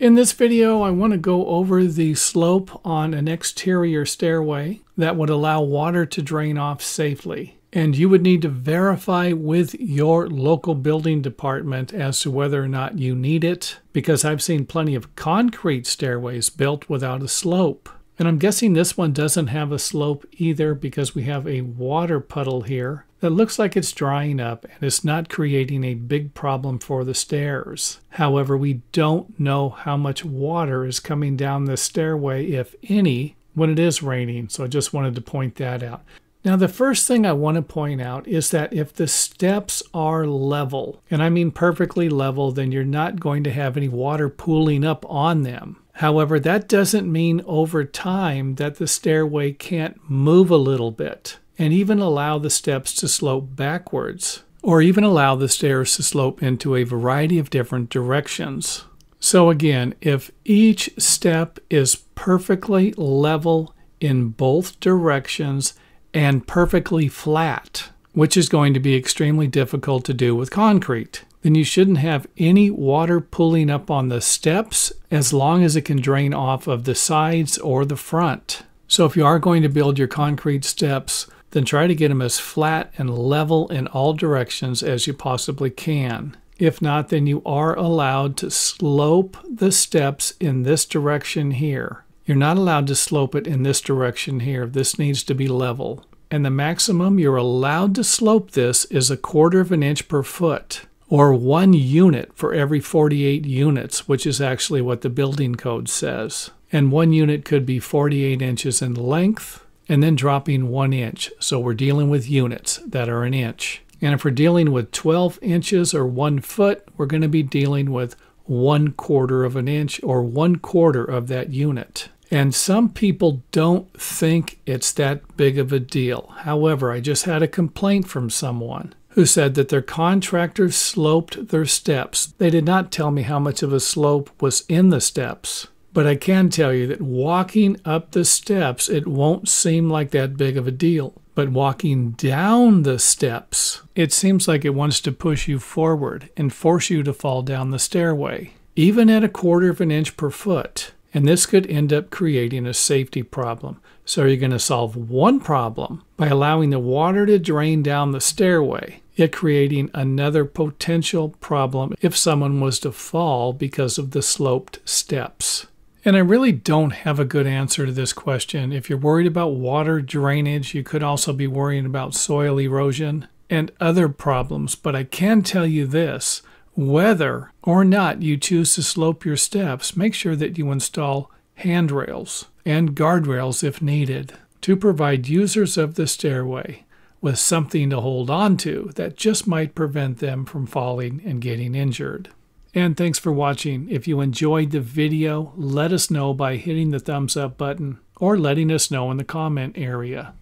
In this video, I want to go over the slope on an exterior stairway that would allow water to drain off safely. And you would need to verify with your local building department as to whether or not you need it, because I've seen plenty of concrete stairways built without a slope. And I'm guessing this one doesn't have a slope either, because we have a water puddle here that looks like it's drying up and it's not creating a big problem for the stairs. However, we don't know how much water is coming down this stairway, if any, when it is raining. So I just wanted to point that out. Now, the first thing I want to point out is that if the steps are level, and I mean perfectly level, then you're not going to have any water pooling up on them. However, that doesn't mean over time that the stairway can't move a little bit and even allow the steps to slope backwards, or even allow the stairs to slope into a variety of different directions. So again, if each step is perfectly level in both directions, and perfectly flat, which is going to be extremely difficult to do with concrete, then you shouldn't have any water pooling up on the steps as long as it can drain off of the sides or the front. So if you are going to build your concrete steps, then try to get them as flat and level in all directions as you possibly can. If not, then you are allowed to slope the steps in this direction here. You're not allowed to slope it in this direction here. This needs to be level. And the maximum you're allowed to slope this is 1/4 of an inch per foot, or 1 unit for every 48 units, which is actually what the building code says. And 1 unit could be 48 inches in length, and then dropping 1 inch. So we're dealing with units that are an inch. And if we're dealing with 12 inches or 1 foot, we're going to be dealing with 1/4 of an inch, or 1/4 of that unit. And some people don't think it's that big of a deal. However, I just had a complaint from someone who said that their contractor sloped their steps. They did not tell me how much of a slope was in the steps. But I can tell you that walking up the steps, it won't seem like that big of a deal. But walking down the steps, it seems like it wants to push you forward and force you to fall down the stairway, even at 1/4 of an inch per foot. And this could end up creating a safety problem. So you're going to solve one problem by allowing the water to drain down the stairway, yet creating another potential problem if someone was to fall because of the sloped steps. And I really don't have a good answer to this question. If you're worried about water drainage, you could also be worrying about soil erosion and other problems. But I can tell you this. Whether or not you choose to slope your steps, make sure that you install handrails and guardrails if needed to provide users of the stairway with something to hold on to that just might prevent them from falling and getting injured. And thanks for watching. If you enjoyed the video, let us know by hitting the thumbs up button or letting us know in the comment area.